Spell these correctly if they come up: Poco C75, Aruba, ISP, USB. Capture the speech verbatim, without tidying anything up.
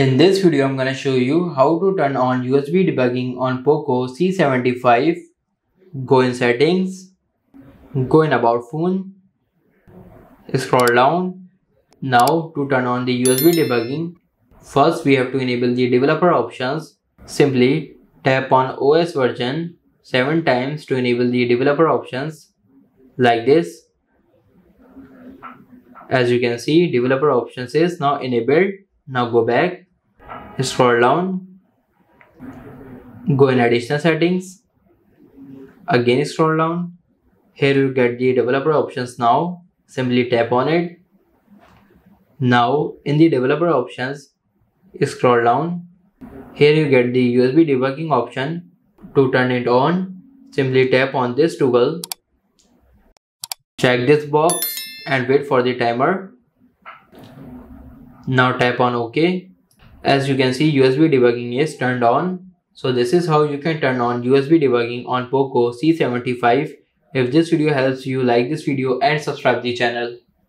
In this video, I'm gonna show you how to turn on U S B debugging on Poco C seventy-five. Go in settings, go in about phone, scroll down. Now to turn on the U S B debugging, first we have to enable the developer options. Simply tap on O S version seven times to enable the developer options like this. As you can see, developer options is now enabled. Now go back. Scroll down, go in additional settings, again scroll down. Here you get the developer options now, simply tap on it. Now in the developer options, scroll down. Here you get the U S B debugging option. To turn it on, simply tap on this toggle, check this box and wait for the timer. Now tap on OK. As you can see, U S B debugging is turned on. So this is how you can turn on U S B debugging on Poco C seventy-five. If this video helps you, like this video and subscribe the channel.